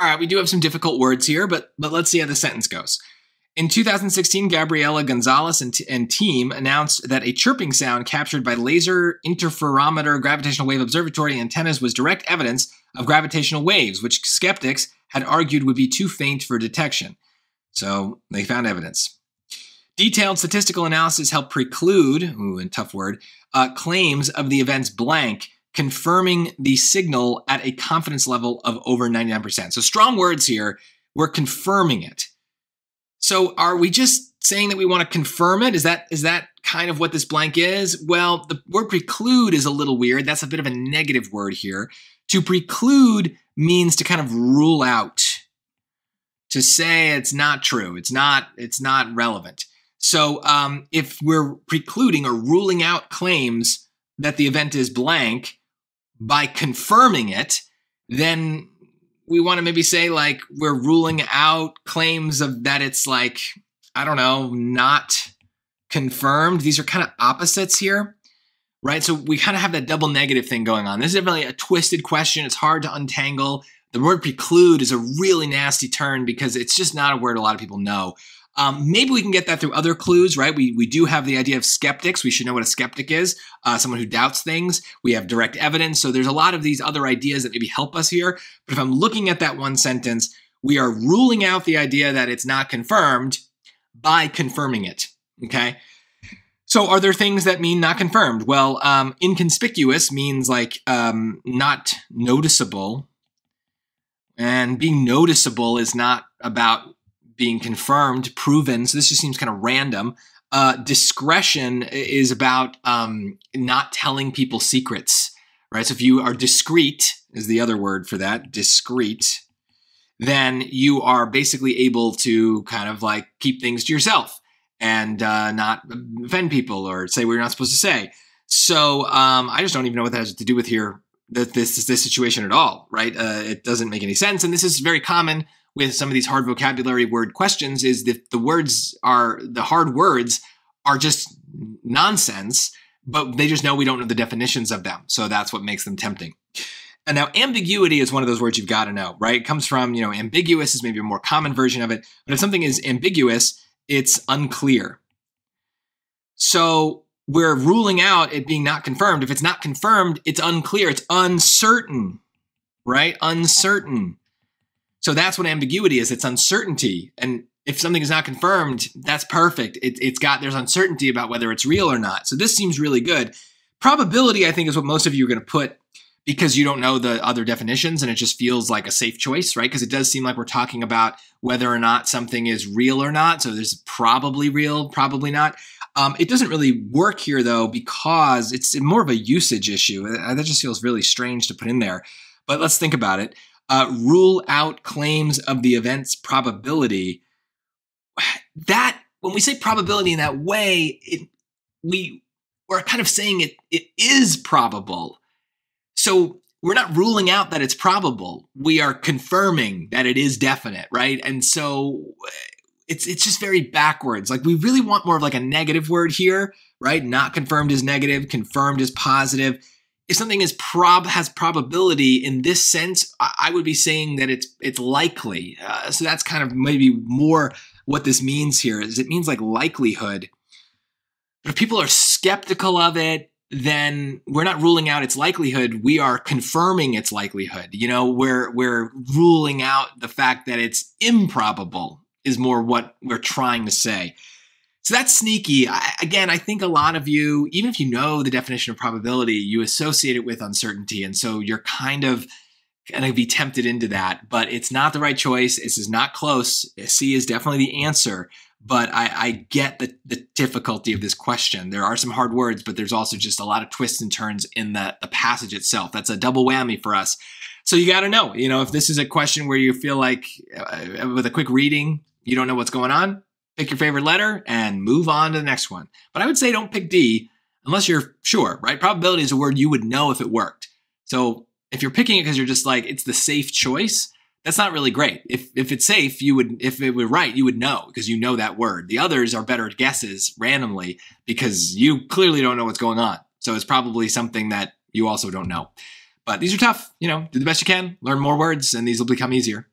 All right, we do have some difficult words here, but let's see how the sentence goes. In 2016, Gabriela Gonzalez and team announced that a chirping sound captured by Laser Interferometer Gravitational Wave Observatory antennas was direct evidence of gravitational waves, which skeptics had argued would be too faint for detection. So they found evidence. Detailed statistical analysis helped preclude, ooh, a tough word, claims of the event's blank, confirming the signal at a confidence level of over 99%. So strong words here, we're confirming it. So are we just saying that we want to confirm it? Is that kind of what this blank is? Well, the word preclude is a little weird. That's a bit of a negative word here. To preclude means to kind of rule out, to say it's not true, it's not relevant. So if we're precluding or ruling out claims that the event is blank by confirming it, then we want to maybe say, like, we're ruling out claims of that it's, like, I don't know, not confirmed. These are kind of opposites here, right? So we kind of have that double negative thing going on. This is definitely a twisted question. It's hard to untangle. The word preclude is a really nasty turn because it's just not a word a lot of people know. Maybe we can get that through other clues, right? We do have the idea of skeptics. We should know what a skeptic is, someone who doubts things. We have direct evidence. So there's a lot of these other ideas that maybe help us here. But if I'm looking at that one sentence, we are ruling out the idea that it's not confirmed by confirming it, okay? So are there things that mean not confirmed? Well, inconspicuous means like not noticeable. And being noticeable is not about being confirmed, proven. So this just seems kind of random. Discretion is about not telling people secrets, right? So if you are discreet, is the other word for that, discreet, then you are basically able to kind of like keep things to yourself and not offend people or say what you're not supposed to say. So I just don't even know what that has to do with here, this situation at all, right? It doesn't make any sense. And this is very common with some of these hard vocabulary word questions, is that the hard words are just nonsense, but they just know we don't know the definitions of them. So that's what makes them tempting. And now ambiguity is one of those words you've got to know, right? It comes from, you know, ambiguous is maybe a more common version of it. But if something is ambiguous, it's unclear. So we're ruling out it being not confirmed. If it's not confirmed, it's unclear, it's uncertain, right? Uncertain. So that's what ambiguity is. It's uncertainty. And if something is not confirmed, that's perfect. There's uncertainty about whether it's real or not. So this seems really good. Probability, I think, is what most of you are going to put because you don't know the other definitions and it just feels like a safe choice, right? Because it does seem like we're talking about whether or not something is real or not. So there's probably real, probably not. It doesn't really work here, though, because it's more of a usage issue. That just feels really strange to put in there. But let's think about it. Rule out claims of the event's probability. That, when we say probability in that way, we're kind of saying it is probable. So we're not ruling out that it's probable. We are confirming that it is definite, right? And so it's just very backwards. Like, we really want more of like a negative word here, right? Not confirmed is negative, confirmed is positive. If something is has probability in this sense, I would be saying that it's likely. So that's kind of maybe more what this means here, is it means like likelihood. But if people are skeptical of it, then we're not ruling out its likelihood. We are confirming its likelihood. You know, we're ruling out the fact that it's improbable is more what we're trying to say. So that's sneaky. Again, I think a lot of you, even if you know the definition of probability, you associate it with uncertainty. And so you're kind of going to be tempted into that, but it's not the right choice. This is not close. C is definitely the answer, but I get the difficulty of this question. There are some hard words, but there's also just a lot of twists and turns in the passage itself. That's a double whammy for us. So you got to know, you know, if this is a question where you feel like with a quick reading, you don't know what's going on, pick your favorite letter and move on to the next one. But I would say don't pick D unless you're sure, right? Probability is a word you would know if it worked. So if you're picking it because you're just like, it's the safe choice, that's not really great. If it's safe, if it were right, you would know because you know that word. The others are better guesses randomly because you clearly don't know what's going on. So it's probably something that you also don't know. But these are tough, you know, do the best you can, learn more words, and these will become easier.